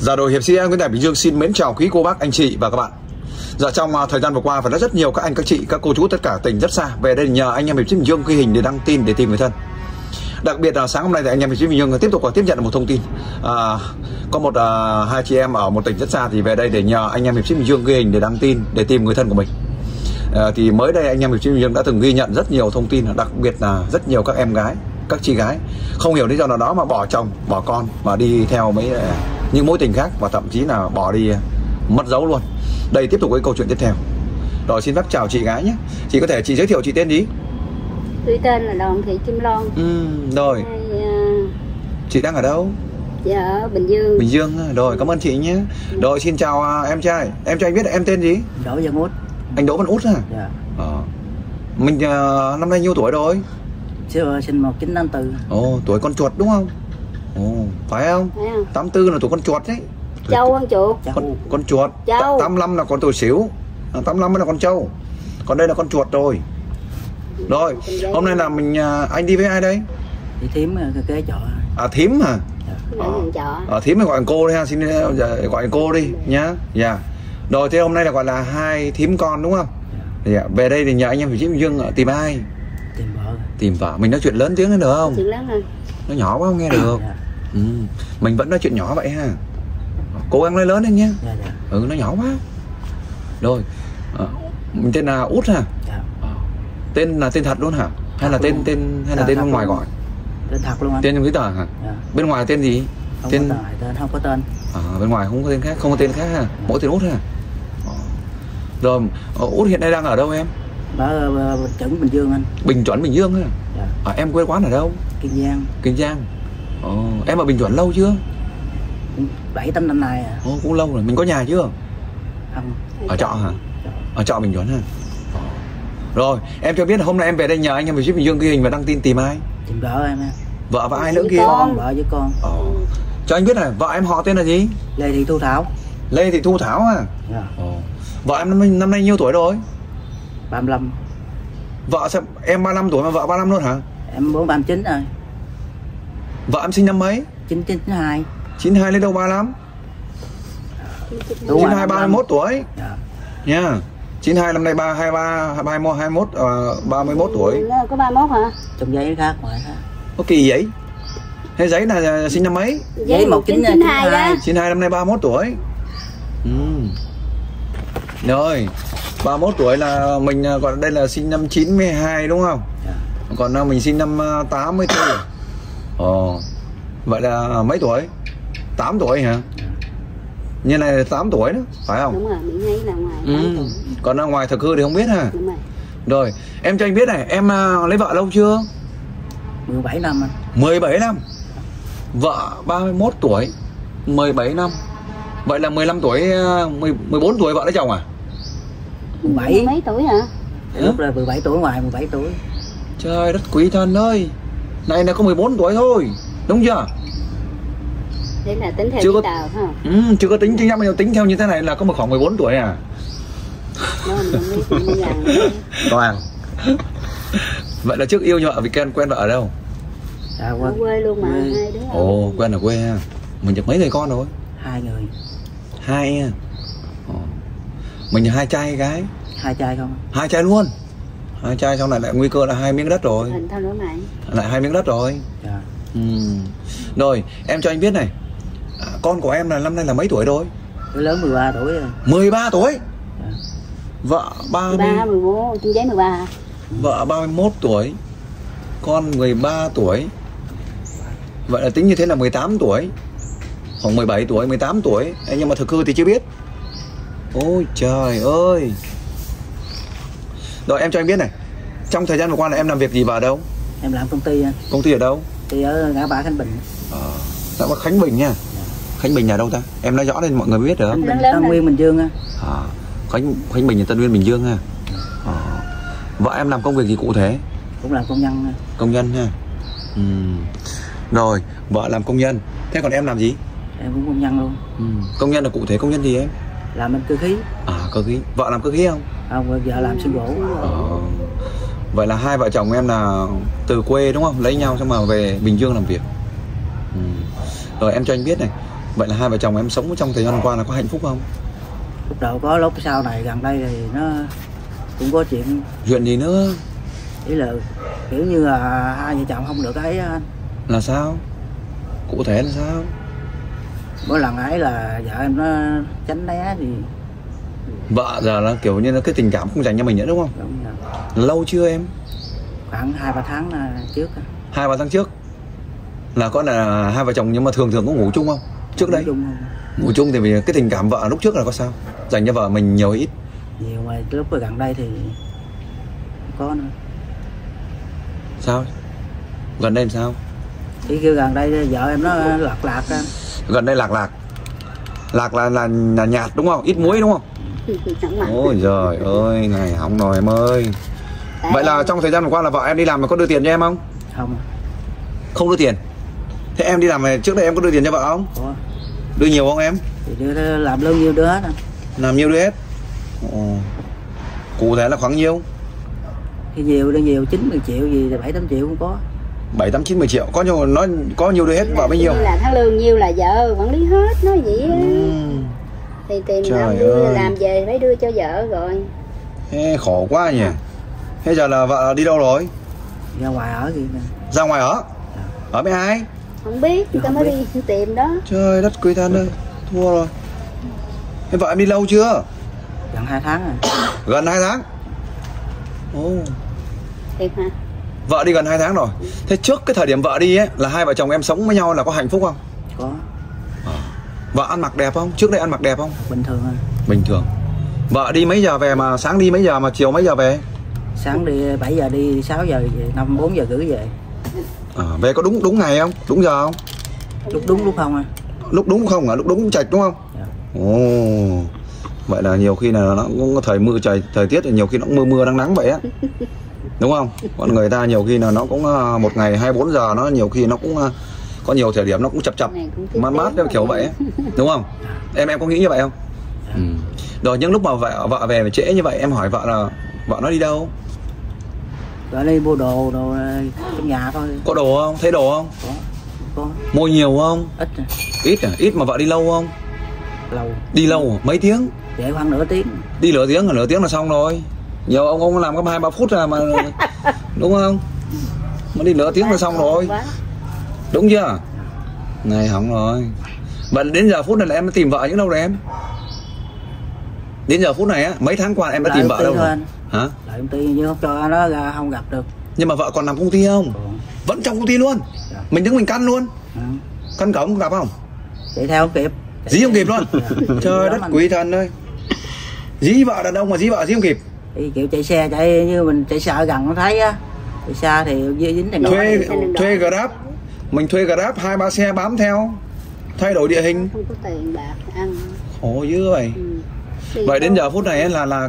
Dạ, đội hiệp sĩ Nguyễn Đại Bình Dương xin mến chào quý cô bác, anh chị và các bạn. Dạ, trong thời gian vừa qua phải nói rất nhiều các anh, các chị, các cô chú tất cả tỉnh rất xa về đây nhờ anh em hiệp sĩ Bình Dương ghi hình để đăng tin để tìm người thân. Đặc biệt là sáng hôm nay thì anh em hiệp sĩ Bình Dương tiếp tục tiếp nhận một thông tin, có một hai chị em ở một tỉnh rất xa thì về đây để nhờ anh em hiệp sĩ Bình Dương ghi hình để đăng tin để tìm người thân của mình. Thì mới đây anh em hiệp sĩ Bình Dương đã từng ghi nhận rất nhiều thông tin, đặc biệt là rất nhiều các em gái, các chị gái không hiểu lý do nào đó mà bỏ chồng, bỏ con mà đi theo mấy những mối tình khác, và thậm chí là bỏ đi mất dấu luôn. Đây tiếp tục với câu chuyện tiếp theo. Rồi xin phép chào chị gái nhé. Chị có thể chị giới thiệu chị tên gì? Tôi tên là Đoàn Thị Kim Long. Rồi. Chị đang ở đâu? Dạ, ở Bình Dương. Bình Dương. Rồi, cảm ơn chị nhé. Rồi xin chào em trai. Em trai biết em tên gì? Đỗ Văn Út. Anh Đỗ Văn Út hả? Dạ. Mình năm nay nhiêu tuổi rồi? Sinh 1954. Ồ, tuổi con chuột đúng không? Ồ, phải không? 84 là tuổi con chuột đấy. Trâu con chuột. Con chuột. 85 là con tuổi xỉu. 85 mới là con trâu. Còn đây là con chuột rồi. Rồi, hôm nay là mình anh đi với ai đây? Đi Thím kế trọ. À, Thím hả? Thím thì gọi cô đi ha, xin gọi cô đi nhá. Dạ. Rồi thế hôm nay là gọi là hai thím con đúng không? Dạ. Về đây thì nhà anh em hiệp sĩ Bình Dương tìm ai? Tìm vợ. Tìm vợ. Mình nói chuyện lớn tiếng được không? Chuyện lớn hơn. Nó nhỏ quá không nghe được. Mình vẫn nói chuyện nhỏ vậy ha. Cố gắng nói lớn lên nhé. Dạ. Nó nhỏ quá. Rồi. Mình tên là Út hả? Dạ. Tên là tên thật luôn hả? Hay là tên luôn. Tên bên ngoài gọi? Tên thật luôn anh. Tên trong giấy tờ hả? Dạ. Bên ngoài tên gì? Không tên... không có tên. Bên ngoài không có tên khác, không có tên khác hả? Dạ. Mỗi tên Út hả? Rồi, Út hiện nay đang ở đâu em? Ở Bình Chuẩn, Bình Dương anh. Bình Chuẩn, Bình Dương hả? Dạ. Em quê quán ở đâu? Kiên Giang. Kiên Giang. Em ở Bình Chuẩn lâu chưa? 7-8 năm nay à. Cũng lâu rồi. Mình có nhà chưa? Không. Ở trọ hả? Ở trọ Bình Chuẩn hả? Rồi, em cho biết hôm nay em về đây nhờ anh em hiệp sĩ Bình Dương ghi hình và đăng tin tìm ai? Tìm vợ em. Vợ và ai nữa kia? Vợ với con. Cho anh biết này, vợ em họ tên là gì? Lê Thị Thu Thảo. Lê Thị Thu Thảo à? Dạ. Vợ em năm nay nhiêu tuổi rồi? 35. Vợ sao em 35 tuổi mà vợ 35 luôn hả? Em 39 rồi. Vợ em sinh năm mấy? 92. 92 lấy đâu 35? 92 31 tuổi. Nha. 92 năm nay 31 tuổi. Có 31 hả? Trong giấy khác ngoài hả? Có kỳ vậy? Thế giấy là sinh năm mấy? Giấy 1992 á. 92 năm nay 31 tuổi. Rồi, 31 tuổi là mình còn đây là sinh năm 92 đúng không? Còn mình sinh năm 84. Vậy là mấy tuổi? 8 tuổi hả? Như này là 8 tuổi đó, phải không? Đúng rồi, mình thấy là ngoài 8 tuổi. Còn ra ngoài thực hư thì không biết hả? Đúng rồi. Rồi, em cho anh biết này, em lấy vợ lâu chưa? 17 năm anh. 17 năm. Vợ 31 tuổi, 17 năm. Vậy là 15 tuổi, 14 tuổi vợ lấy chồng à? 17. Mấy tuổi hả? Lúc là 17 tuổi ngoài, 17 tuổi. Trời đất quý thần ơi. Này là có 14 tuổi thôi, đúng chưa? Đấy là tính theo giấy tờ không? Chưa có tính, chính xác mình tính theo như thế này là có một khoảng 14 tuổi à? Toàn. Vậy là trước yêu nhờ vì quen vợ ở đâu? À, ở quê luôn mà, hai đứa. Quen ở quê ha. Mình được mấy người con rồi? Hai người. Hai. Mình hai trai hay gái? Hai trai không? Hai trai luôn. Hai trai xong lại nguy cơ là hai miếng đất rồi. Lại hai miếng đất rồi. Dạ. Rồi, em cho anh biết này. Con của em là năm nay là mấy tuổi rồi? Lớn 13 tuổi rồi. 13 tuổi? Dạ. Vợ 13, 14, trên giấy 13. Vợ 31 tuổi. Con 13 tuổi. Vậy là tính như thế là 18 tuổi. Khoảng 17 tuổi, 18 tuổi. Nhưng mà thực hư thì chưa biết. Ôi trời ơi. Rồi em cho anh biết này, trong thời gian vừa qua là em làm việc gì và ở đâu? Em làm công ty anh. Công ty ở đâu? Thì ở ngã ba Khánh Bình. Ngã ba Khánh Bình nha. Khánh Bình là đâu ta? Em nói rõ lên mọi người biết được. Khánh Bình Tân Nguyên Bình Dương á. Khánh Bình là Tân Nguyên Bình Dương ha. Vợ em làm công việc gì cụ thể? Cũng làm công nhân. Công nhân ha. Rồi vợ làm công nhân. Thế còn em làm gì? Em cũng công nhân luôn. Công nhân là cụ thể công nhân gì em? Làm bên cơ khí. Cơ khí. Vợ làm cơ khí không? Không, vợ làm sinh gỗ. Vậy là hai vợ chồng em là từ quê đúng không? Lấy nhau xong mà về Bình Dương làm việc. Rồi em cho anh biết này, Vậy là hai vợ chồng em sống trong thời gian qua là có hạnh phúc không? Lúc đầu có, lúc sau này gần đây thì nó cũng có chuyện. Chuyện gì nữa? Ý là kiểu như là hai vợ chồng không được ấy anh. Là sao? Cụ thể là sao? Mỗi lần ấy là vợ em nó tránh né thì... Vợ giờ là kiểu như là cái tình cảm không dành cho mình nữa đúng không? Đúng rồi. Lâu chưa em? Khoảng 2-3 tháng trước. 2-3 tháng trước? Là có là hai vợ chồng nhưng mà thường thường có ngủ chung không? Trước ngủ đây? Chung không? Ngủ chung thì vì cái tình cảm vợ lúc trước là có sao? Dành cho vợ mình nhiều ít? Nhiều mà lúc gần đây thì có nữa. Sao? Gần đây làm sao? Ý kêu gần đây vợ em nó lạc lạc. Gần đây lạc lạc? Lạc là nhạt đúng không? Ít muối đúng không? Ôi giời ơi, này hỏng rồi em ơi. Vậy là trong thời gian qua là vợ em đi làm mà có đưa tiền cho em không? Không. Không đưa tiền? Thế em đi làm này trước đây em có đưa tiền cho vợ không? Có. Đưa nhiều không em? Thì đưa làm lâu nhiều đưa hết à. Làm nhiều đưa hết? Ồ. Cụ thể là khoảng nhiêu? Thì nhiều đưa nhiều, 9-10 triệu gì là 7-8 triệu cũng có. 7-8-9-10 triệu, có nhiều nó có nhiều đưa hết vợ bấy nhiêu? Là tháng lương nhiêu là vợ quản lý hết, nó vậy á. Thì tiền làm về phải đưa cho vợ rồi. Ê, khổ quá nhỉ. Thế giờ là vợ đi đâu rồi? Ra ngoài ở gì nè. Ra ngoài ở? Ở với ai? Không biết, người ta mới biết. Đi tìm đó. Trời đất quý thân ơi, thua rồi. Thế vợ em đi lâu chưa? Gần 2 tháng rồi. Gần 2 tháng? Ồ. Thiệt hả? Vợ đi gần 2 tháng rồi. Thế trước cái thời điểm vợ đi ấy, là hai vợ chồng em sống với nhau là có hạnh phúc không? Có. Vợ ăn mặc đẹp không? Trước đây ăn mặc đẹp không? Bình thường thôi. Bình thường. Vợ đi mấy giờ về mà sáng đi mấy giờ mà chiều mấy giờ về? Sáng đi 7 giờ đi, 6 giờ về, 4 giờ rưỡi về. À, về có đúng ngày không? Đúng giờ không? Lúc đúng lúc không à? Lúc đúng không à? Lúc đúng chạch đúng không? Dạ. Ồ. Vậy là nhiều khi là nó cũng có thời mưa trời, thời tiết thì nhiều khi nó cũng mưa nắng nắng vậy á. Đúng không? Còn người ta nhiều khi là nó cũng một ngày 24 giờ nó nhiều khi nó cũng có nhiều thời điểm nó cũng chập chập mát kiểu vậy ấy. Đúng không? Em có nghĩ như vậy không? Ừ. Rồi những lúc mà vợ về mà trễ như vậy em hỏi vợ là vợ nó đi đâu? Vợ đi mua đồ, đồ trong nhà thôi. Có đồ không? Thấy đồ không? Có. Mua nhiều không? Ít. Ít à? Ít mà vợ đi lâu không? Lâu. Đi lâu mấy tiếng? Để khoảng nửa tiếng. Đi nửa tiếng là xong rồi. Nhiều ông làm có 2-3 phút là mà đúng không? Mà đi nửa tiếng là xong rồi. Đúng chưa? Này hỏng rồi. Và đến giờ phút này là em đã tìm vợ những đâu rồi em? Đến giờ phút này á, mấy tháng qua em đã tìm vợ đâu rồi? Hả? Lại công ty nhưng không cho nó ra không gặp được. Nhưng mà vợ còn làm công ty không? Ừ. Vẫn trong công ty luôn. Dạ. Mình đứng mình căn luôn. Ừ. Căn cổng gặp không? Chạy theo không kịp. Dí không kịp luôn. Dạ. Trời đất quý thần ơi. Dí vợ đàn ông mà dí vợ dí không kịp. Thì kiểu chạy xe chạy như mình chạy sợ gần nó thấy á. Chạy xa thì dính đèn đỏ. Thuê Grab. Mình thuê Grab 2-3 xe bám theo. Thay đổi địa hình. Không có tiền bạc ăn. Khổ dữ vậy. Ừ. Vậy đến giờ phút này là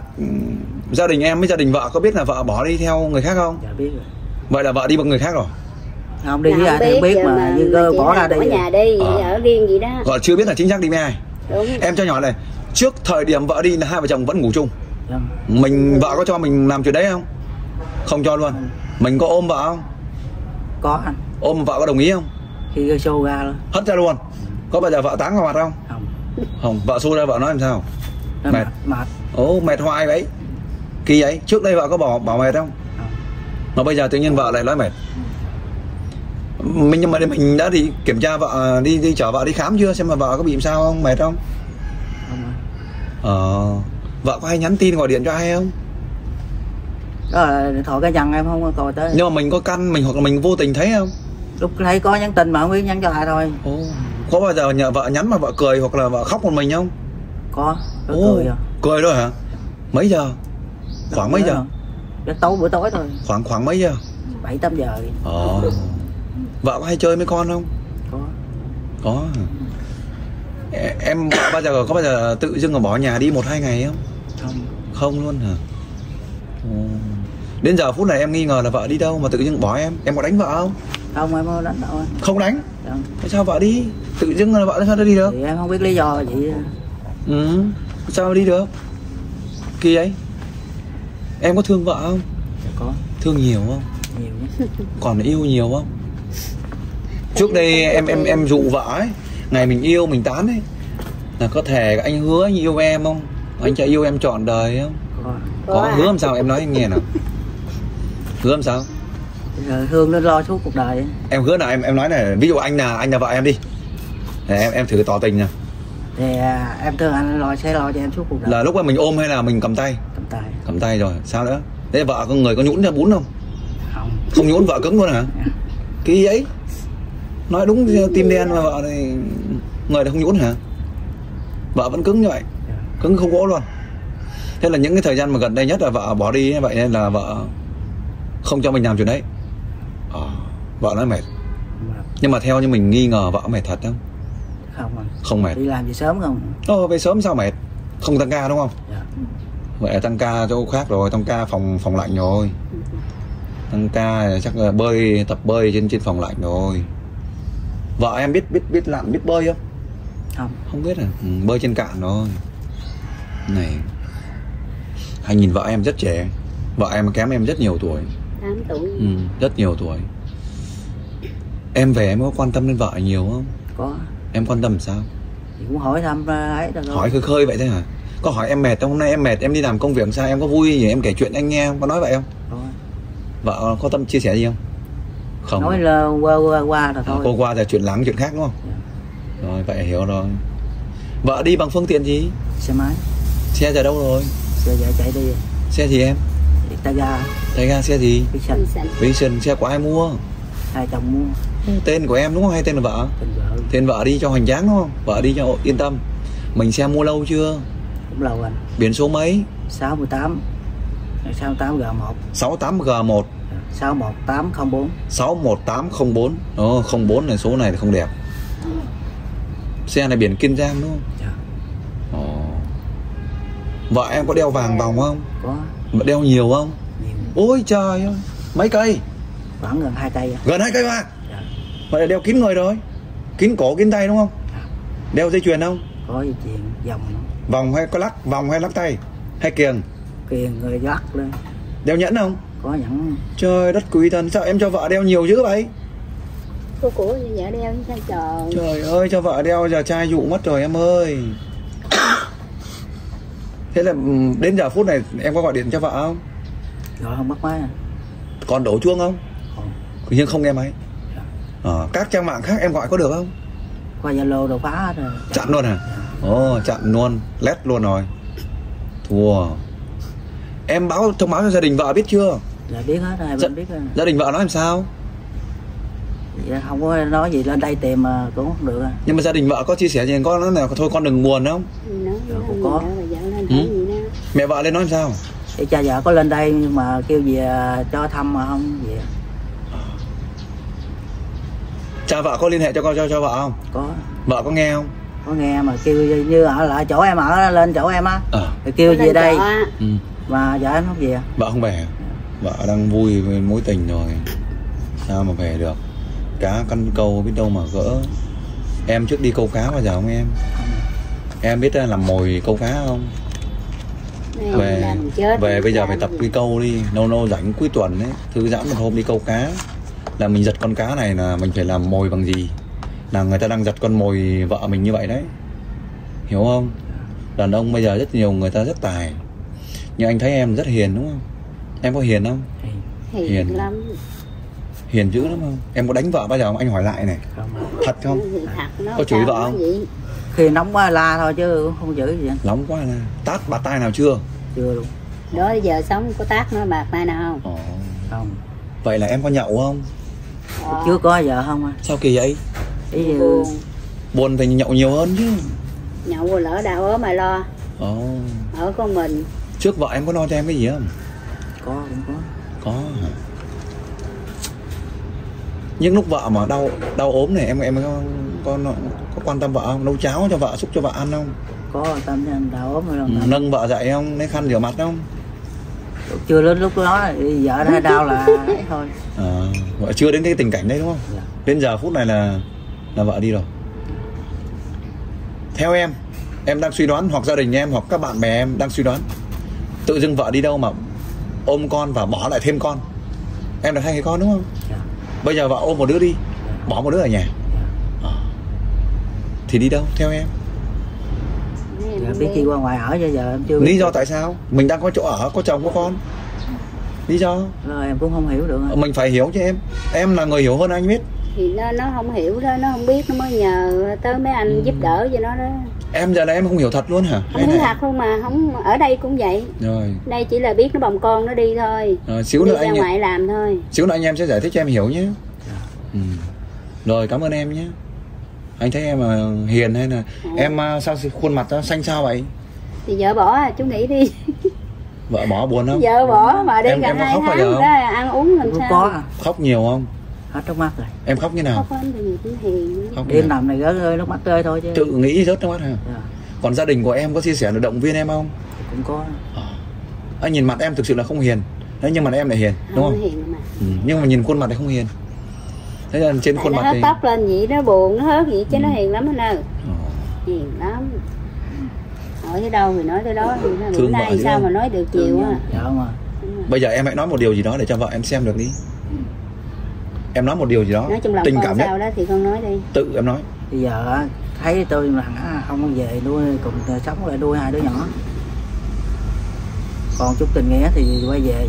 gia đình em với gia đình vợ có biết là vợ bỏ đi theo người khác không? Dạ biết rồi. Vậy là vợ đi bằng người khác rồi? Không đi với ai thì biết mà như cơ bỏ ra đi. Ở nhà đi, ở riêng gì đó. Vợ chưa biết là chính xác đi với ai. Đúng. Em cho nhỏ này, trước thời điểm vợ đi là hai vợ chồng vẫn ngủ chung. Đúng. Mình vợ có cho mình làm chuyện đấy không? Không cho luôn. Mình có ôm vợ không? Có anh. Ôm vợ có đồng ý không? Khi gây show ra luôn. Hất ra luôn. Có bao giờ vợ táng vào mặt không? Không. Không, vợ xô ra vợ nói làm sao? Mệt. Mệt. Ồ, mệt hoài vậy. Kỳ vậy, trước đây vợ có bỏ mệt không? Không. Mà bây giờ tự nhiên vợ lại nói mệt. Nhưng mà mình đã đi kiểm tra vợ, đi chở vợ đi khám chưa? Xem mà vợ có bị làm sao không? Mệt không? Không. Vợ có hay nhắn tin gọi điện cho ai không? Đó là điện thoại cá nhân em không coi tới. Nhưng mà mình có căn mình hoặc là mình vô tình thấy không? Lúc thấy có nhắn tin mà không biết nhắn cho ai thôi. Ồ. Có bao giờ nhờ vợ nhắn mà vợ cười hoặc là vợ khóc một mình không? Có. Ồ, cười rồi. Cười rồi hả? Mấy giờ? Khoảng mấy giờ? Đến tối bữa tối thôi. Khoảng mấy giờ? 7-8 giờ. Vợ có hay chơi với con không? Có. Có. Em có bao giờ tự dưng mà bỏ nhà đi 1-2 ngày không? Không. Không luôn hả? Đến giờ phút này em nghi ngờ là vợ đi đâu mà tự dưng bỏ em có đánh vợ không? Không, em không đánh đâu. Không đánh? Không. Sao vợ đi? Tự dưng là vợ sao nó đi được? Thì em không biết lý do vậy. Ừ, sao đi được? Kỳ ấy. Em có thương vợ không? Có. Thương nhiều không? Nhiều. Còn yêu nhiều không? Trước đây em dụ vợ ấy, Này mình yêu, mình tán ấy, là có thể anh hứa anh yêu em không? Anh sẽ yêu em trọn đời không? Có hứa làm sao em nói em nghe nào. Hứa làm sao? Giờ Hương nó lo suốt cuộc đời. Em hứa nào, em nói này, ví dụ anh là vợ em đi. Để em thử tỏ tình nào. Thì em thương anh lo sẽ lo cho em suốt cuộc đời. Là lúc mà mình ôm hay là mình cầm tay? Cầm tay. Cầm tay rồi, sao nữa? Thế vợ con người có nhũn ra bún không? Không. Không nhũn vợ cứng luôn hả? Cái ấy. Nói đúng tim đen mà vợ này người này không nhũn hả? Vợ vẫn cứng như vậy. Cứng không gỗ luôn. Thế là những cái thời gian mà gần đây nhất là vợ bỏ đi, vậy nên là vợ không cho mình làm chuyện đấy. Vợ nói mệt. Nhưng mà theo như mình nghi ngờ vợ mệt thật không? Không à. Không mệt. Đi làm gì sớm không? Về sớm sao mệt? Không tăng ca đúng không? Dạ. Vậy tăng ca chỗ khác rồi, tăng ca phòng lạnh rồi. Tăng ca chắc là bơi, tập bơi trên phòng lạnh rồi. Vợ em biết làm, biết bơi không? Không. Không biết à? Bơi trên cạn rồi. Này. Anh nhìn vợ em rất trẻ. Vợ em kém em rất nhiều tuổi. 8 tuổi. Rất nhiều tuổi. Em về em có quan tâm đến vợ nhiều không? Có. Em quan tâm sao? Thì cũng hỏi thăm ấy được. Hỏi khơi khơi vậy thế hả? Có hỏi em mệt không? Hôm nay em mệt, em đi làm công việc sao? Em có vui gì? Em kể chuyện anh nghe không? Có nói vậy không? Có. Vợ có tâm chia sẻ gì không? Không. Nói là qua rồi thôi. Cô qua là chuyện lắng, chuyện khác đúng không? Dạ. Rồi, vậy hiểu rồi. Vợ đi bằng phương tiện gì? Xe máy. Xe giờ đâu rồi? Xe giờ chạy đi. Xe gì em? Tay ga. Tay ga xe gì? Vision. Xe của ai mua? Hai chồng mua. Tên của em đúng không hay tên là vợ? Tên vợ đi cho hoành tráng đúng không? Vợ đi cho yên tâm. Mình xe mua lâu chưa? Cũng lâu anh. Biển số mấy? 68. 68G1. 68G1. 61804. 61804. 04 này, số này thì không đẹp. Xe này biển Kiên Giang đúng không? Dạ. Vợ em có đeo vàng vòng không? Có. Mà đeo nhiều không? Nhiều. Ôi trời ơi. Mấy cây? Khoảng gần 2 cây. Gần 2 cây vàng. Vậy là đeo kín người rồi. Kín cổ, kín tay đúng không? Đeo dây chuyền không? Có dây chuyền, vòng. Vòng hay có lắc, vòng hay lắc tay? Hay kiềng? Kiềng người lắc lên. Đeo nhẫn không? Có nhẫn. Trời đất quý thần, sao em cho vợ đeo nhiều dữ vậy? Cô cũ như vợ đeo như sao trời. Trời ơi, cho vợ đeo giờ trai dụ mất rồi em ơi. Thế là đến giờ phút này em có gọi điện cho vợ không? Rồi không bắt máy à. Còn đổ chuông không? Không. Nhưng không nghe máy. Các trang mạng khác em gọi có được không? Qua Zalo đồ phá rồi. Chặn luôn hả? Chặn luôn, lét luôn rồi. Thua. Em thông báo cho gia đình vợ biết chưa? Dạ biết hết rồi, biết rồi. Gia đình vợ nói làm sao? Dạ, không có nói gì, lên đây tìm mà cũng không được. Nhưng mà gia đình vợ có chia sẻ gì có nói là thôi con đừng buồn không? Không có. Mẹ vợ lên nói làm sao? Thì cha vợ có lên đây nhưng mà kêu gì cho thăm mà không gì. Cha vợ có liên hệ cho con cho vợ không? Có. Vợ có nghe không? Có nghe mà kêu như ở lại chỗ em ở lên chỗ em á. Thì kêu về đây. Mà vợ em không về. Vợ không về. Vợ đang vui với mối tình rồi. Sao mà về được? Cá căn câu biết đâu mà gỡ. Em trước đi câu cá bao giờ không em? Em biết làm mồi câu cá không? Về bây giờ phải tập đi câu đi. Nâu rảnh cuối tuần ấy, thư giãn một hôm đi câu cá. Là mình giật con cá này là mình phải làm mồi bằng gì? Là người ta đang giật con mồi vợ mình như vậy đấy. Hiểu không? Đàn ông bây giờ rất nhiều người ta rất tài. Nhưng anh thấy em rất hiền đúng không? Em có hiền không? Hiền lắm. Hiền dữ lắm không? Em có đánh vợ bao giờ không? Anh hỏi lại này. Thật không? Có chửi vợ không? Khi nóng quá la thôi chứ không chửi gì. Nóng quá la. Tát bạt tay nào chưa? Chưa luôn. Đó giờ sống có tát nó bạt tay nào không? Không. Vậy là em có nhậu không? Chưa có giờ không à. Sao kỳ vậy? Buồn thì nhậu nhiều hơn chứ. Nhậu rồi lỡ đau ốm mà lo. Ở con mình. Trước vợ em có lo cho em cái gì không? Có, cũng có. Có hả? Những lúc vợ mà đau ốm này em có quan tâm vợ không? Nấu cháo cho vợ, xúc cho vợ ăn không? Có quan tâm cho đau ốm rồi. Nâng vợ dậy không? Lấy khăn rửa mặt không? Chưa đến lúc đó, vợ đã đau là thôi. Vợ chưa đến cái tình cảnh đấy đúng không? Dạ. Đến giờ phút này là vợ đi rồi. Theo em đang suy đoán, hoặc gia đình em, hoặc các bạn bè em đang suy đoán. Tự dưng vợ đi đâu mà ôm con và bỏ lại thêm con. Em được 2 người con đúng không? Dạ. Bây giờ vợ ôm một đứa đi, bỏ một đứa ở nhà. thì đi đâu theo em? Biết đi qua ngoài ở bây giờ em chưa biết. Lý do tại sao? Mình đang có chỗ ở, có chồng, có con. Lý do? Rồi em cũng không hiểu được. Mình phải hiểu chứ em. Em là người hiểu hơn anh biết. Thì nó không hiểu đó, nó không biết, nó mới nhờ tới mấy anh giúp đỡ cho nó đó. Em giờ này em không hiểu thật luôn hả? Không hiểu thật luôn mà, không ở đây cũng vậy. Rồi. Đây chỉ là biết nó bồng con nó đi thôi. Rồi, xíu nữa anh ngoại làm thôi. Xíu nữa anh em sẽ giải thích cho em hiểu nhé. Rồi cảm ơn em nhé. Anh thấy em hiền hay là em sao khuôn mặt nó xanh sao vậy? Thì vợ bỏ à, chú nghĩ đi. Vợ bỏ buồn không? Vợ bỏ mà đi cả 2 tháng đó, ăn uống làm sao? Có. Khóc nhiều không? Hết nước mắt rồi. Em khóc như nào? Khóc đêm nằm này rơi nước mắt rơi thôi chứ. Tự nghĩ rớt nước mắt hả? Yeah. Còn gia đình của em có chia sẻ được động viên em không? Cũng có. Anh nhìn mặt em thực sự là không hiền. Đấy, nhưng mà em lại hiền, đúng không? Hiền mà. Nhưng mà nhìn khuôn mặt này không hiền. Thế là trên khuôn mặt thì tóc lên vậy nó buồn nó hớt vậy chứ nó hiền lắm anh ơi. Hiền lắm. Hỏi tới đâu thì nói tới đó. Bữa nay sao mà nói được nhiều á. Dạ không à. Bây giờ em hãy nói một điều gì đó để cho vợ em xem được đi. Em nói một điều gì đó tình cảm nhất đó thì con nói đi. Tự em nói. Bây giờ thấy tôi mà không về nuôi cùng sống lại nuôi 2 đứa nhỏ. Còn chút tình nghĩa thì quay về.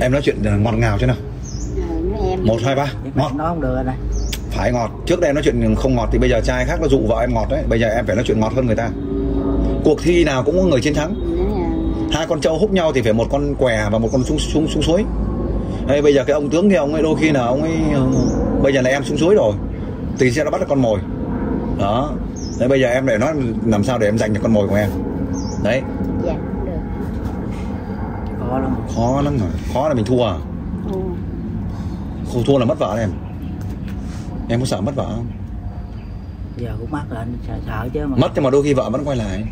Em nói chuyện ngọt ngào chứ nào. 1, 2, 3 ngọt. Nói không được rồi này. Phải ngọt. Trước đây nói chuyện không ngọt thì bây giờ trai khác nó dụ vợ em ngọt đấy. Bây giờ em phải nói chuyện ngọt hơn người ta. Cuộc thi nào cũng có người chiến thắng. 2 con trâu húc nhau thì phải 1 con què và 1 con xuống suối. Ê, bây giờ cái ông tướng kia ông ấy đôi khi là ông ấy bây giờ là em xuống suối rồi thì sẽ nó bắt được con mồi đó. Đấy, bây giờ em lại nói làm sao để em giành được con mồi của em đấy. Dạ, được. Khó lắm. Khó lắm rồi. Khó là mình thua à? Thua là mất vợ em. Em có sợ mất vợ không? Giờ cũng mất rồi, sợ chứ mà. Mất nhưng mà đôi khi vợ vẫn quay lại.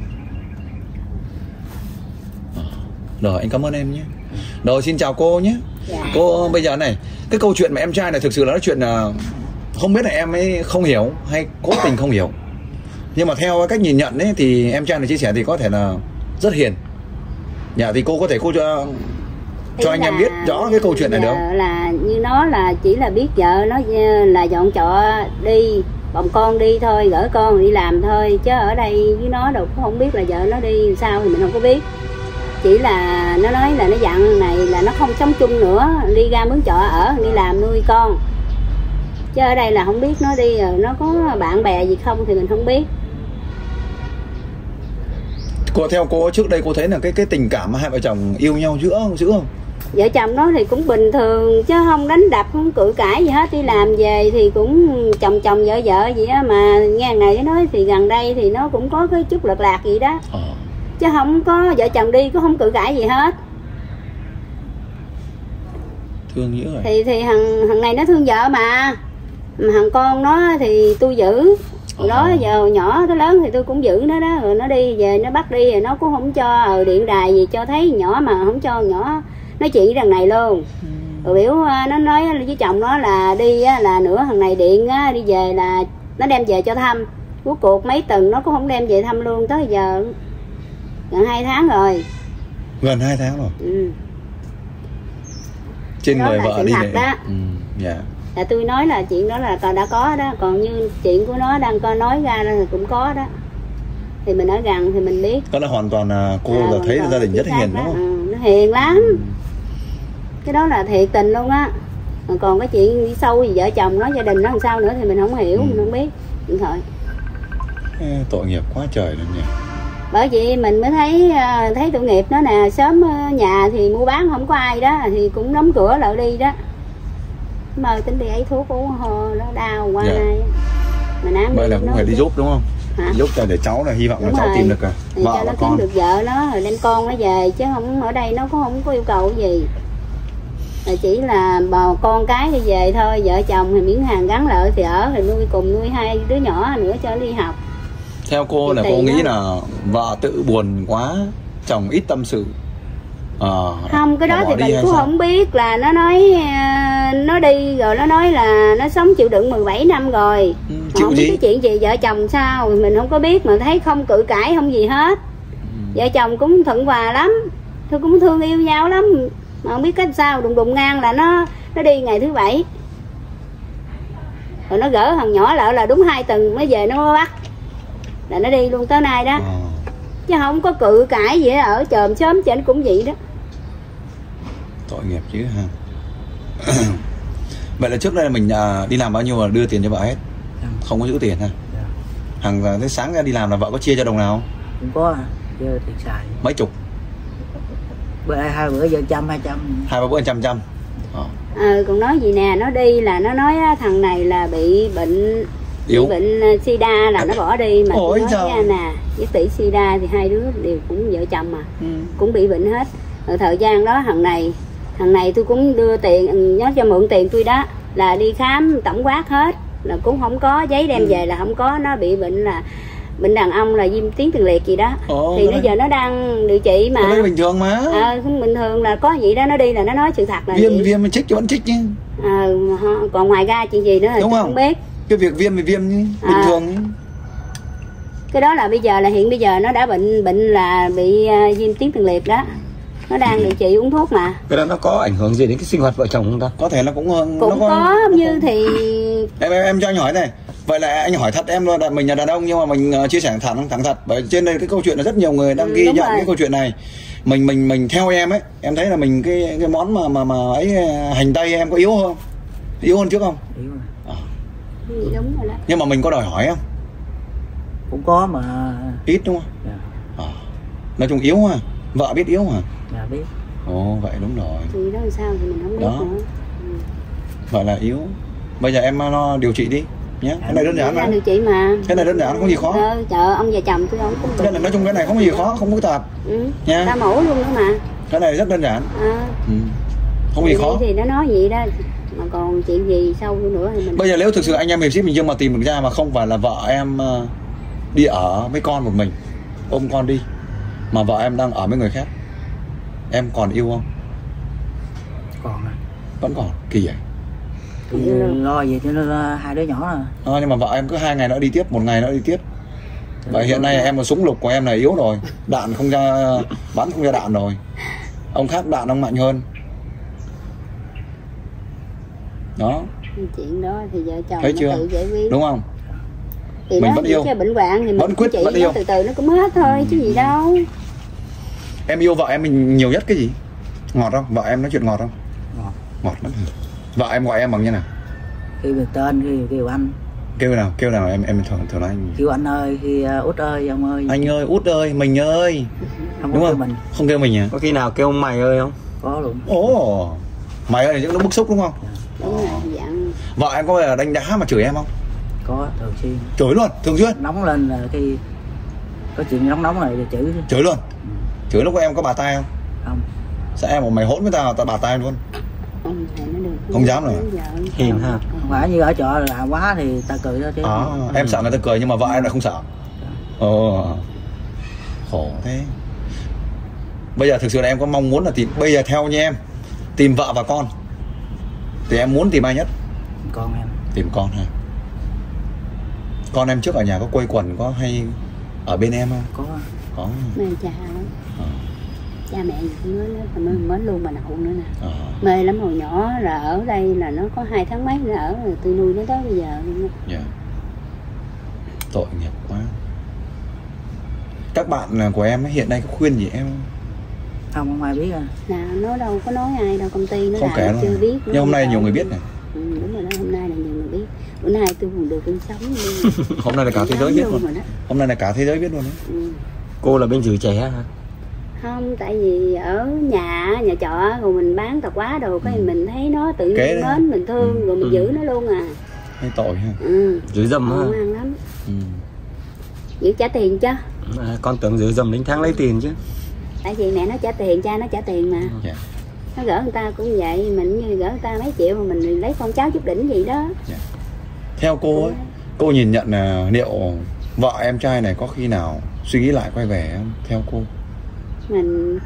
Rồi anh cảm ơn em nhé. Rồi xin chào cô nhé. Cô bây giờ này, cái câu chuyện mà em trai này thực sự là nói chuyện là không biết là em ấy không hiểu hay cố tình không hiểu. Nhưng mà theo cách nhìn nhận ấy thì em trai này chia sẻ thì có thể là rất hiền. Dạ thì cô có thể cô cho anh em biết rõ cái câu chuyện này được không? Là như nó là chỉ là biết vợ nó là dọn trọ đi, bọn con đi thôi, gỡ con đi làm thôi. Chứ ở đây với nó đâu cũng không biết là vợ nó đi sao thì mình không có biết. Chỉ là nó nói là nó dặn này là nó không sống chung nữa, đi ra mướn trọ ở, đi làm nuôi con. Chứ ở đây là không biết nó đi rồi nó có bạn bè gì không thì mình không biết. Cô theo cô trước đây cô thấy là cái tình cảm mà hai vợ chồng yêu nhau dữ không? Vợ chồng nó thì cũng bình thường chứ không đánh đập, không cự cãi gì hết. Đi làm về thì cũng chồng vợ gì á mà nghe này nói thì gần đây thì nó cũng có cái chút lật lạc gì đó. Chứ không có vợ chồng đi cũng không cự cãi gì hết. Thương dữ rồi. Thì thằng này nó thương vợ mà. Thằng con nó thì tôi giữ. Nó giờ nhỏ tới lớn thì tôi cũng giữ nó đó. Rồi nó đi về nó bắt đi rồi nó cũng không cho điện đài gì cho thấy nhỏ mà không cho nhỏ nói chuyện với thằng này luôn. Rồi biểu nó nói với chồng nó là đi là nửa thằng này điện đi về là nó đem về cho thăm. Cuối cuộc mấy tuần nó cũng không đem về thăm luôn tới giờ. Gần 2 tháng rồi. Gần 2 tháng rồi. Trên người vợ đi này. Dạ. Là tôi nói là chuyện đó là còn đã có đó, còn như chuyện của nó đang coi nói ra là cũng có đó. Thì mình nói rằng thì mình biết. Có là hoàn toàn là cô là thấy gia đình rất hiền đúng không? Nó hiền lắm. Cái đó là thiệt tình luôn á. Còn cái chuyện đi sâu gì vợ chồng nó gia đình nó làm sao nữa thì mình không hiểu, mình không biết. Đúng rồi. Tội nghiệp quá trời luôn nhỉ. Bởi vậy mình mới thấy tội nghiệp nó nè, sớm nhà thì mua bán không có ai đó thì cũng đóng cửa lại đi đó. Mời tính đi ấy thuốc uống hồ nó đau qua nay. Vậy là cũng phải đi giúp đúng không? Giúp cho để cháu là hy vọng là cháu tìm được vợ và con. Được vợ nó rồi đem con nó về chứ không ở đây nó cũng không có yêu cầu gì. Là chỉ là bà con cái đi về thôi, vợ chồng thì miễn hàng gắn lợi thì ở thì nuôi cùng nuôi 2 đứa nhỏ nữa cho nó đi học. Theo cô là cô nghĩ là vợ tự buồn quá, chồng ít tâm sự. Không, cái đó thì mình cũng không biết là nó nói nó đi rồi nó nói là nó sống chịu đựng 17 năm rồi. Không biết cái chuyện gì vợ chồng sao, mình không có biết mà thấy không cự cãi không gì hết. Vợ chồng cũng thuận hòa lắm, tôi cũng thương yêu nhau lắm. Mà không biết cách sao đùng đùng ngang là nó đi ngày thứ 7. Rồi nó gỡ thằng nhỏ lại là đúng 2 tuần mới về nó bắt. Là nó đi luôn tới nay đó. Chứ không có cự cãi gì ở chòm xóm trên cũng vậy đó. Tội nghiệp chứ ha. Vậy là trước đây là mình đi làm bao nhiêu là đưa tiền cho vợ hết? Không có giữ tiền ha? Hàng tới sáng ra đi làm là vợ có chia cho đồng nào không? Không có à, giờ tiền xài. Mấy chục? Bữa nay 2 bữa giờ 100, 200. 2 bữa 100. Còn nói gì nè, nó đi là nó nói thằng này là bị bệnh yếu, bệnh sida là nó bỏ đi. Mà nói ra nè, với tỷ sida thì 2 đứa đều cũng vợ chồng mà cũng bị bệnh hết. Ở thời gian đó thằng này tôi cũng đưa tiền, nó cho mượn tiền tôi đó, là đi khám tổng quát hết là cũng không có giấy đem về, là không có. Nó bị bệnh là bệnh đàn ông là viêm tuyến tiền liệt gì đó. Thì nó giờ nó đang điều trị mà. Nó bình thường mà. Không bình thường là có vậy đó, nó đi là nó nói sự thật là viêm chích cho bắn chích nha. Còn ngoài ra chuyện gì nữa thì không biết. Cái việc viêm thì viêm nhé, bình thường nhé. Cái đó là bây giờ là hiện bây giờ nó đã bệnh là bị viêm tuyến tiền liệt đó. Nó đang điều trị uống thuốc mà. Cái đó nó có ảnh hưởng gì đến cái sinh hoạt vợ chồng không ta? Có thể nó cũng có như không... thì em cho anh hỏi này. Vậy là anh hỏi thật em, là mình là đàn ông nhưng mà mình chia sẻ thẳng thật. Bởi trên đây cái câu chuyện là rất nhiều người đang ghi nhận rồi. Cái câu chuyện này mình theo em ấy, em thấy là mình cái món mà ấy hành tây em có yếu không? Yếu hơn trước không? Yếu rồi. Đúng rồi đấy. Nhưng mà mình có đòi hỏi không? Cũng có mà ít đúng không? Nói chung yếu hả? Vợ biết yếu hả? Dạ biết. Ồ vậy đúng rồi. Thì đó làm sao thì mình không biết đó. Nữa. Vậy là yếu. Bây giờ em lo điều trị đi. Nhá. Cái này đơn giản mà. Điều trị mà. Cái này đơn giản không gì khó. Chợ ông già chồng tôi không có. Nên là nói chung cái này không có gì khó, không phức tạp. Nha. Ta mổ luôn nữa mà. Cái này rất đơn giản. Không có gì khó. Thì nó nói vậy đó. Mà còn chuyện gì sâu nữa thì mình. Bây giờ nếu thực sự anh em hiệp sĩ Bình Dương mà tìm được ra mà không phải là vợ em đi ở với con một mình, ôm con đi, mà vợ em đang ở với người khác, em còn yêu không? Còn à. Vẫn còn, kỳ vậy. Lo gì cho nó 2 đứa nhỏ à. Nhưng mà vợ em cứ 2 ngày nó đi tiếp, 1 ngày nó đi tiếp. Vậy hiện nay em là súng lục của em này yếu rồi, đạn không ra, bắn không ra đạn rồi. Ông khác đạn ông mạnh hơn. Đó. Chuyện đó thì vợ chồng nó tự giải quyết. Đúng không? Thì mình đó, vẫn yêu. Cái bệnh hoạn thì mình chỉ nó từ nó cũng hết thôi chứ gì đâu. Em yêu vợ em mình nhiều nhất cái gì? Ngọt không? Vợ em nói chuyện ngọt không? Ngọt. Ngọt lắm. Vợ em gọi em bằng như nào? Khi mình tên thì kêu anh. Kêu nào em thường nói anh. Kêu anh ơi, khi Út ơi, ông ơi. Anh ơi, Út ơi, mình ơi. Không đúng không? Mình. Không kêu mình à? Có khi nào kêu mày ơi không? Có luôn. Ồ. Mày ơi là những lúc bức xúc đúng không? Đúng rồi, dạng. Vợ em có bao giờ đánh đá mà chửi em không? Có, thường xuyên. Chửi luôn, thường xuyên. Nóng lên là khi có chuyện nóng này là chửi. Chửi luôn. Chửi lúc em có bà tay không? Không. Sao em bảo mày hỗn với tao, tao bà tay luôn. Không dám rồi. Hiền ha. Không phải như ở chợ là quá thì ta cười đó chứ. Em sợ người ta cười nhưng mà vợ em lại không sợ. Khổ thế. Bây giờ thực sự là em có mong muốn là tìm, bây giờ theo như em tìm vợ và con thì em muốn tìm ai nhất? Con em. Tìm con ha. Con em trước ở nhà có quây quần, có hay ở bên em không? Có. Mê cha lắm. Cha mẹ cũng mến luôn, bà nội nữa nè. Mê lắm, hồi nhỏ là ở đây là nó có 2 tháng mấy là ở tôi nuôi nó tới bây giờ luôn. Dạ. Tội nghiệp quá. Các bạn của em hiện nay có khuyên gì em không? Không ai biết à. Nó đâu có nói ai đâu, công ty nó không kể chưa biết. Nhưng hôm nay nhiều người biết này. Đúng rồi đó, hôm nay là nhiều người biết. Bữa nay tôi còn được con sống luôn. Hôm nay là cả thế giới biết luôn. Hôm nay là cả thế giới biết luôn đấy. Cô là bên giữ trẻ hả? Không, tại vì ở nhà trọ rồi mình bán tạp hóa đồ cái mình thấy nó tự nhiên mến mình, thương rồi mình giữ nó luôn à. Thấy tội ha. Giữ dâm ha. Ăn lắm. Giữ trả tiền chứ. Con tưởng giữ dâm đến tháng lấy tiền chứ. Tại vì mẹ nó trả tiền, cha nó trả tiền mà. Nó gỡ người ta cũng vậy, mình như gỡ người ta mấy triệu mà mình lấy con cháu chút đỉnh gì đó. Theo cô ấy, cô nhìn nhận là liệu vợ em trai này có khi nào suy nghĩ lại quay về không? Theo cô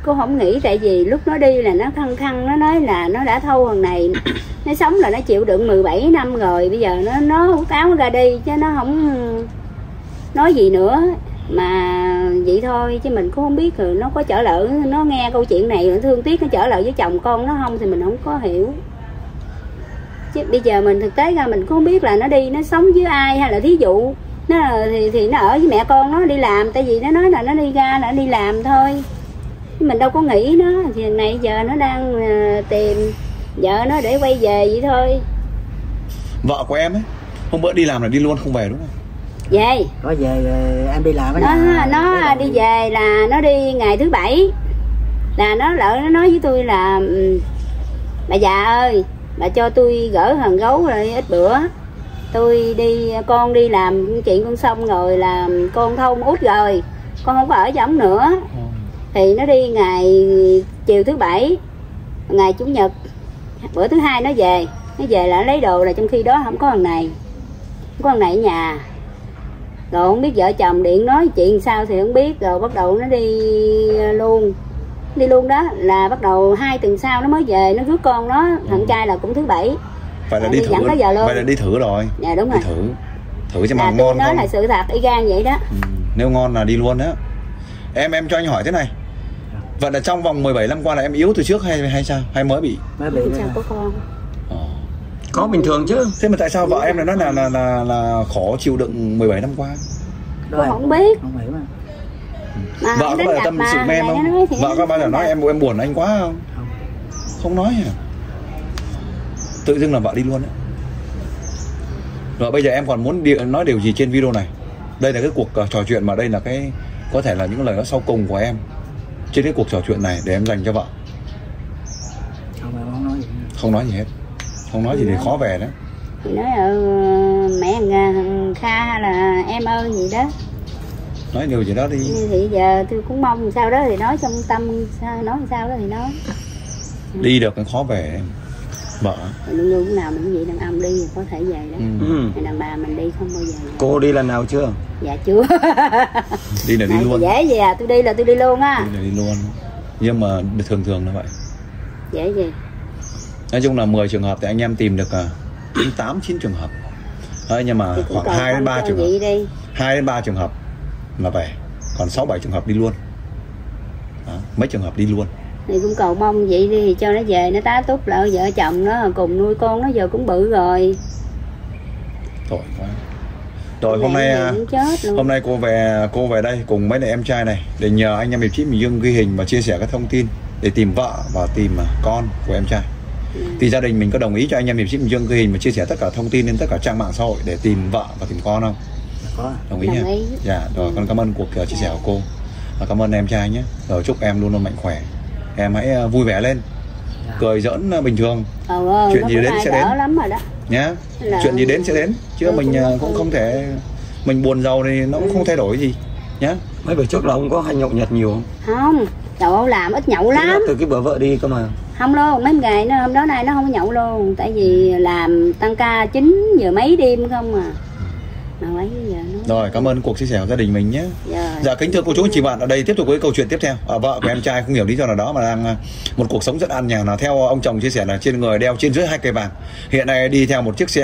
cô không nghĩ, tại vì lúc nó đi là nó khăng nó nói là nó đã thâu thằng này, nó sống là nó chịu đựng 17 năm rồi, bây giờ nó hút áo ra đi chứ nó không nói gì nữa mà vậy thôi. Chứ mình cũng không biết rồi nó có trở lại, nó nghe câu chuyện này nó thương tiếc, nó trở lại với chồng con nó không thì mình không có hiểu. Chứ bây giờ mình thực tế ra mình cũng không biết là nó đi nó sống với ai, hay là thí dụ nó thì nó ở với mẹ con nó đi làm, tại vì nó nói là nó đi ra là nó đi làm thôi. Mình đâu có nghĩ nó, thì này giờ nó đang tìm vợ nó để quay về vậy thôi. Vợ của em ấy, hôm bữa đi làm là đi luôn không về đúng không? Về. Có về em đi làm nó đi về là nó đi ngày thứ Bảy. Là nó lỡ nó nói với tôi là bà già ơi, bà cho tôi gỡ hàng gấu rồi ít bữa. Tôi đi, con đi làm chuyện con xong rồi là con thông út rồi, con không có ở với ổng nữa. Thì nó đi ngày chiều thứ Bảy, ngày Chủ Nhật, bữa thứ Hai nó về là lấy đồ, là trong khi đó không có thằng này, không có thằng này ở nhà. Rồi không biết vợ chồng điện nói chuyện sao thì không biết, rồi bắt đầu nó đi luôn đó, là bắt đầu 2 tuần sau nó mới về, nó rước con nó, thằng trai là cũng thứ Bảy. Vậy là đi thử, vậy là đi thử rồi. Dạ đúng rồi. Đi thử cho mà ngon. Đó là sự thật y gan vậy đó. Ừ, nếu ngon là đi luôn đó. Em cho anh hỏi thế này. Vậy là trong vòng 17 năm qua là em yếu từ trước hay sao? Hay mới bị? Mới bị có con. Có bình thường chứ. Thế mà tại sao vợ em nói là khó chịu đựng 17 năm qua? Rồi, không biết. Không biết mà. Vợ có bao giờ tâm sự với em không? Vợ có bao giờ nói em buồn anh quá không? Không nói hả? Tự dưng là vợ đi luôn đấy. Rồi bây giờ em còn muốn nói điều gì trên video này? Đây là cái cuộc trò chuyện mà đây là cái có thể là những lời nói sau cùng của em trên cái cuộc trò chuyện này để em dành cho vợ. Không nói gì hết. Không nói gì thì khó về đó. Chị nói mẹ thằng Kha là em ơi gì đó. Nói điều gì đó đi. Thì giờ tôi cũng mong sao đó thì nói trong tâm, nói sao đó thì nói. Đi được cái khó về em. Vợ luôn luôn nào mình vậy, đàn ông đi thì có thể về đó. Ừ. Đàn bà mình đi không bao giờ về. Cô đi lần nào chưa? Dạ chưa. Đi là đi này, luôn. Dễ gì à, tôi đi luôn á. Đi là đi luôn. Nhưng mà thường là vậy. Dễ gì? Nói chung là 10 trường hợp thì anh em tìm được đến 8-9 trường hợp. Đấy, nhưng mà khoảng 2-3 trường hợp. 2-3 trường hợp là về. Còn 6-7 trường hợp đi luôn. Đó, mấy trường hợp đi luôn. Thì cũng cầu mong vậy đi thì cho nó về, nó tá túc lại vợ chồng nó cùng nuôi con nó, giờ cũng bự rồi. Tội quá. Rồi hôm nay cô về đây cùng mấy em trai này để nhờ anh em Hiệp Sĩ Bình Dương ghi hình và chia sẻ các thông tin để tìm vợ và tìm con của em trai. Ừ. Thì gia đình mình có đồng ý cho anh em Hiệp Sĩ Bình Dương ghi hình và chia sẻ tất cả thông tin lên tất cả trang mạng xã hội để tìm vợ và tìm con không? Có. Đồng ý nha. Dạ, rồi con cảm ơn cuộc chia sẻ của cô. Và cảm ơn em trai nhé. Rồi chúc em luôn luôn mạnh khỏe. Em hãy vui vẻ lên, cười giỡn bình thường. Chuyện gì đến sẽ đến lắm rồi đó. Nhá. Chuyện gì đến sẽ đến. Chứ mình cũng không thể, mình buồn giàu thì nó cũng không thay đổi gì nhá. Mấy bữa trước là ông có hay nhậu nhật nhiều không? Không, cậu làm ít nhậu lắm. Từ cái bữa vợ đi cơ mà. Không luôn, mấy ngày nó hôm đó nay nó không nhậu luôn. Tại vì làm tăng ca 9 giờ mấy đêm không à. Rồi, cảm ơn cuộc chia sẻ của gia đình mình nhé. Dạ, kính thưa cô chú anh chị bạn, ở đây tiếp tục với câu chuyện tiếp theo. Vợ của em trai không hiểu lý do nào đó mà đang một cuộc sống rất an nhàn, là theo ông chồng chia sẻ là trên người đeo trên dưới 2 cây vàng. Hiện nay đi theo một chiếc xe,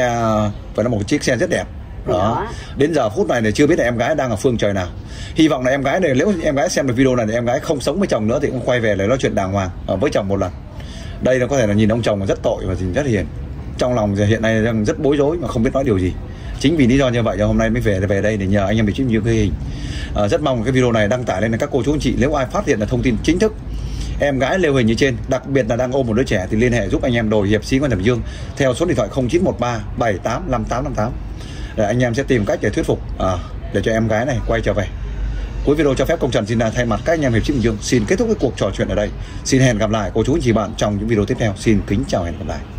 phải là một chiếc xe rất đẹp. Đó. Đến giờ phút này thì chưa biết là em gái đang ở phương trời nào. Hy vọng là em gái này, nếu em gái xem được video này thì em gái không sống với chồng nữa thì cũng quay về để nói chuyện đàng hoàng với chồng một lần. Đây là có thể là nhìn ông chồng rất tội và nhìn rất hiền. Trong lòng hiện nay đang rất bối rối mà không biết nói điều gì. Chính vì lý do như vậy hôm nay mới về đây để nhờ anh em Hiệp Sĩ Bình Dương ghi hình. Rất mong cái video này đăng tải lên các cô chú anh chị, nếu ai phát hiện là thông tin chính thức em gái lêu hình như trên, đặc biệt là đang ôm một đứa trẻ thì liên hệ giúp anh em đội hiệp sĩ Công Trần Bình Dương theo số điện thoại 0913 785858 để anh em sẽ tìm cách để thuyết phục để cho em gái này quay trở về. Cuối video cho phép Công Trần xin thay mặt các anh em Hiệp Sĩ Bình Dương xin kết thúc cái cuộc trò chuyện ở đây. Xin hẹn gặp lại cô chú anh chị bạn trong những video tiếp theo. Xin kính chào, hẹn gặp lại.